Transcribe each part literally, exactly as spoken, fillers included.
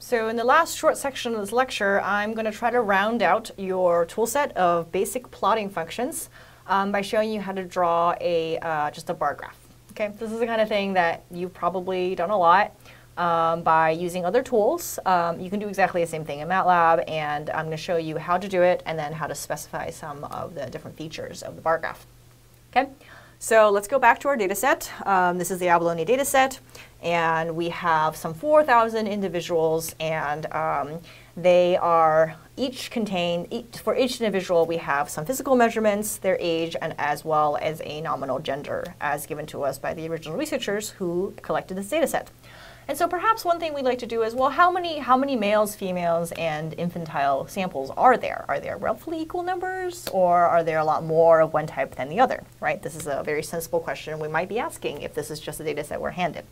So in the last short section of this lecture, I'm going to try to round out your toolset of basic plotting functions um, by showing you how to draw a uh, just a bar graph. Okay, this is the kind of thing that you've probably done a lot um, by using other tools. Um, you can do exactly the same thing in MATLAB, and I'm going to show you how to do it and then how to specify some of the different features of the bar graph. Okay. So let's go back to our data set. Um, this is the Abalone data set, and we have some four thousand individuals, and um, they are each contained, each, for each individual we have some physical measurements, their age, and as well as a nominal gender as given to us by the original researchers who collected this data set. And so perhaps one thing we'd like to do is, well, how many, how many males, females, and infantile samples are there? Are there roughly equal numbers, or are there a lot more of one type than the other, right? This is a very sensible question we might be asking if this is just the data set we're handed.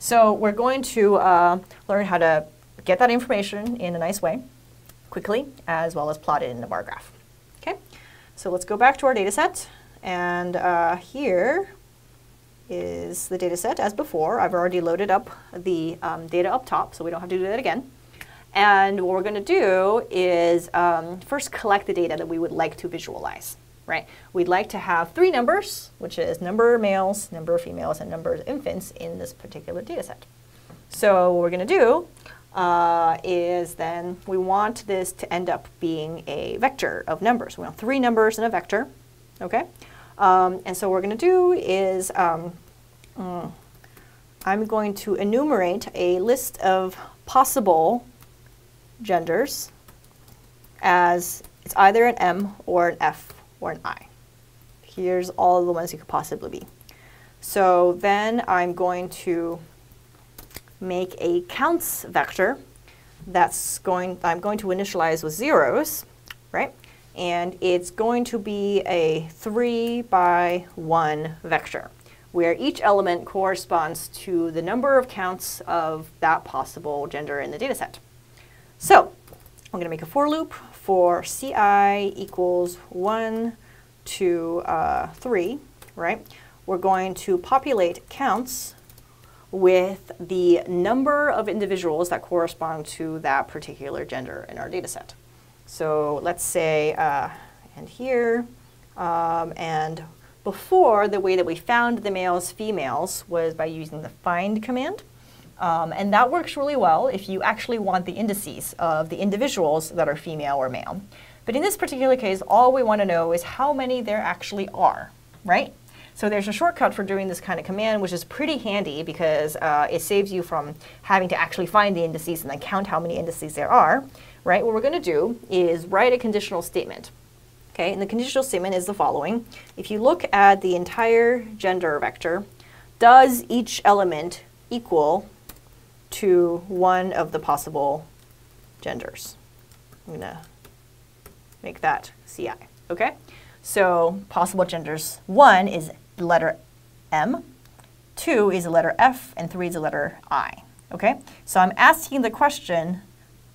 So we're going to uh, learn how to get that information in a nice way, quickly, as well as plot it in the bar graph. Okay, so let's go back to our data set, and uh, here is the data set as before. I've already loaded up the um, data up top, so we don't have to do that again. And what we're going to do is um, first collect the data that we would like to visualize, right? We'd like to have three numbers, which is number of males, number of females, and number of infants in this particular data set. So what we're going to do uh, is then we want this to end up being a vector of numbers. We want three numbers and a vector, okay? Um, and so what we're going to do is um, mm, I'm going to enumerate a list of possible genders as it's either an M or an F or an I. Here's all the ones you could possibly be. So then I'm going to make a counts vector that's going, I'm going to initialize with zeros, right? And it's going to be a three by one vector, where each element corresponds to the number of counts of that possible gender in the data set. So I'm going to make a for loop for C I equals one to uh, three, right? We're going to populate counts with the number of individuals that correspond to that particular gender in our data set. So let's say, uh, and here, um, and before, the way that we found the males, females was by using the find command. Um, and that works really well if you actually want the indices of the individuals that are female or male. But in this particular case, all we want to know is how many there actually are, right? So there's a shortcut for doing this kind of command, which is pretty handy because uh, it saves you from having to actually find the indices and then count how many indices there are, right? What we're going to do is write a conditional statement, okay? And the conditional statement is the following. If you look at the entire gender vector, does each element equal to one of the possible genders? I'm going to make that C I, okay? So possible genders, one is the letter M, two is the letter F, and three is the letter I, okay? So I'm asking the question,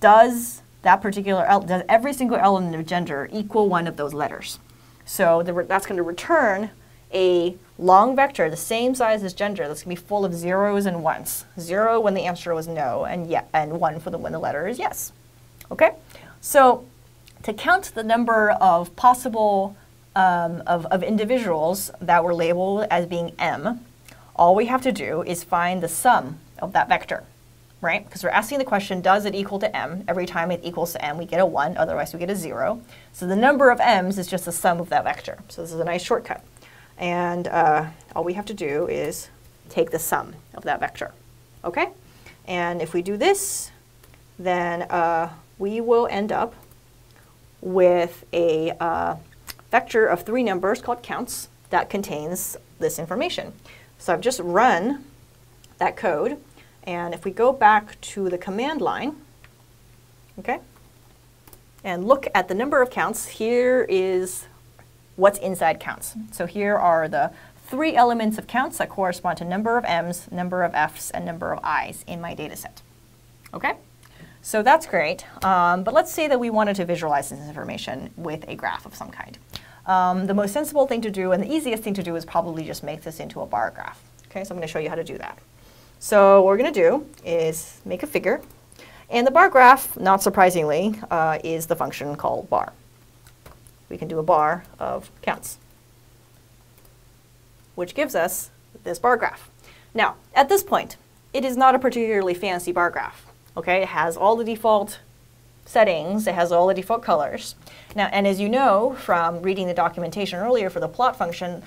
does that particular, does every single element of gender equal one of those letters? So the, that's going to return a long vector the same size as gender that's going to be full of zeros and ones. Zero when the answer was no, and, yeah, and one for the, when the letter is yes, okay? So to count the number of possible um, of, of individuals that were labeled as being M, all we have to do is find the sum of that vector, right? Because we're asking the question, does it equal to M? Every time it equals to M, we get a one, otherwise we get a zero. So the number of M's is just the sum of that vector. So this is a nice shortcut. And uh, all we have to do is take the sum of that vector, okay? And if we do this, then uh, we will end up with a uh, vector of three numbers called counts that contains this information. So I've just run that code. And if we go back to the command line, okay, and look at the number of counts, here is what's inside counts. So here are the three elements of counts that correspond to number of M's, number of F's, and number of I's in my data set. Okay? So that's great. Um, but let's say that we wanted to visualize this information with a graph of some kind. um, the most sensible thing to do and the easiest thing to do is probably just make this into a bar graph. Okay, so I'm going to show you how to do that. So what we're going to do is make a figure. And the bar graph, not surprisingly, uh, is the function called bar. We can do a bar of counts, which gives us this bar graph. Now, at this point, it is not a particularly fancy bar graph. Okay, it has all the default settings, it has all the default colors. Now, and as you know from reading the documentation earlier for the plot function,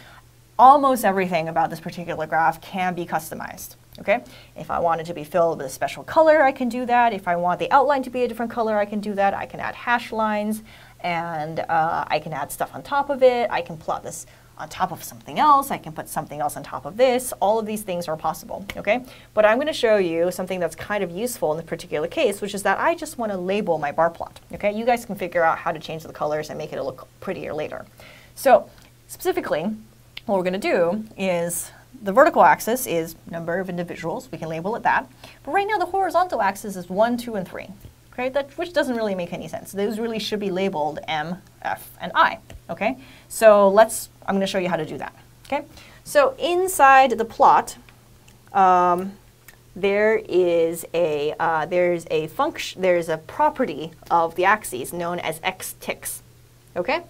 almost everything about this particular graph can be customized. Okay? If I want it to be filled with a special color, I can do that. If I want the outline to be a different color, I can do that. I can add hash lines, and uh, I can add stuff on top of it. I can plot this on top of something else. I can put something else on top of this. All of these things are possible. Okay? But I'm going to show you something that's kind of useful in this particular case, which is that I just want to label my bar plot. Okay? You guys can figure out how to change the colors and make it look prettier later. So specifically, what we're going to do is the vertical axis is number of individuals. We can label it that. But right now, the horizontal axis is one, two, and three, okay? That, which doesn't really make any sense. Those really should be labeled M, F, and I, okay? So let's, I'm going to show you how to do that, okay? So inside the plot, um, there is a, uh, there's a function, there's a property of the axes known as X ticks, okay?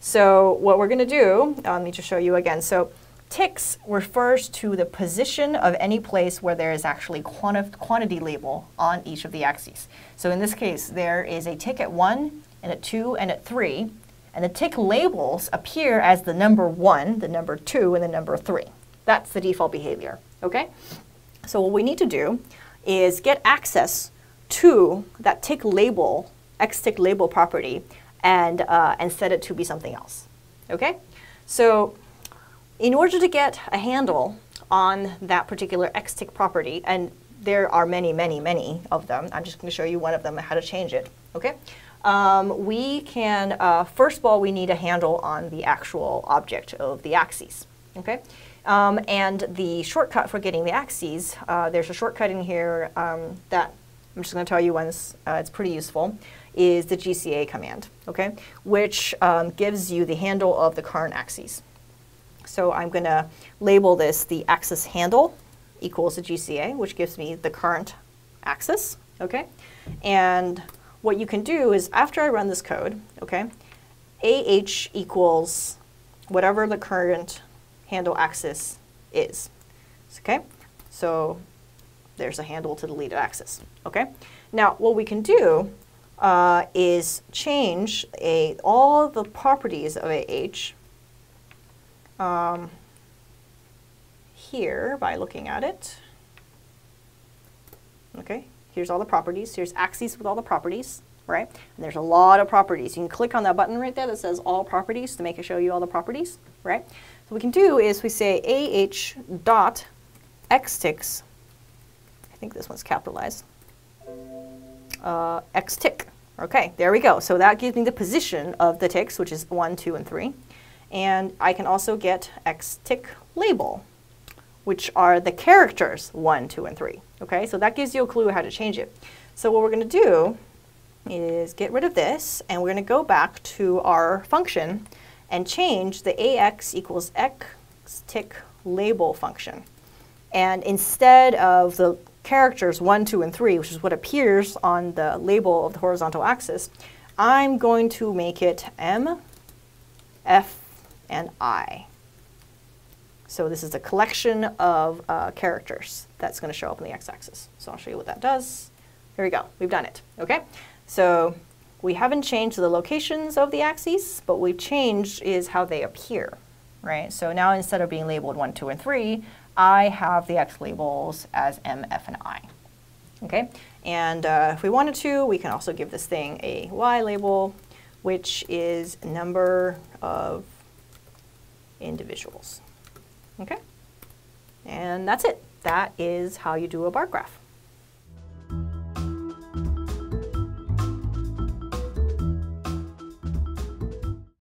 So what we're going to do, uh, let me just show you again. So ticks refers to the position of any place where there is actually quanti quantity label on each of the axes. So in this case, there is a tick at one, and at two, and at three. And the tick labels appear as the number one, the number two, and the number three. That's the default behavior, okay? So what we need to do is get access to that tick label, X tick label property, and, uh, and set it to be something else, okay? So in order to get a handle on that particular X tick property, and there are many, many, many of them. I'm just going to show you one of them and how to change it, okay? Um, we can, uh, first of all, we need a handle on the actual object of the axes, okay? Um, and the shortcut for getting the axes, uh, there's a shortcut in here um, that I'm just going to tell you once, uh, it's pretty useful, is the G C A command, okay, which um, gives you the handle of the current axes. So I'm going to label this the axis handle equals the G C A, which gives me the current axis, okay? And what you can do is after I run this code, okay, A H equals whatever the current handle axis is, okay? So there's a handle to the lead axis, okay? Now what we can do Uh, is change a, all the properties of A H um, here by looking at it. Okay, here's all the properties. Here's axes with all the properties, right? And there's a lot of properties. You can click on that button right there that says all properties to make it show you all the properties, right? So what we can do is we say A H dot xticks. I think this one's capitalized. Uh, X tick. Okay, there we go. So that gives me the position of the ticks, which is one, two, and three. And I can also get X tick label, which are the characters one, two, and three. Okay, so that gives you a clue how to change it. So what we're going to do is get rid of this, and we're going to go back to our function and change the A X equals X tick label function. And instead of the characters one, two, and three, which is what appears on the label of the horizontal axis, I'm going to make it M, F, and I. So this is a collection of uh, characters that's going to show up on the x-axis. So I'll show you what that does. Here we go. We've done it. Okay. So we haven't changed the locations of the axes, but we've changed is how they appear, right? So now instead of being labeled one, two, and three, I have the X labels as M, F, and I, okay? And uh, if we wanted to, we can also give this thing a Y label, which is number of individuals, okay? And that's it. That is how you do a bar graph.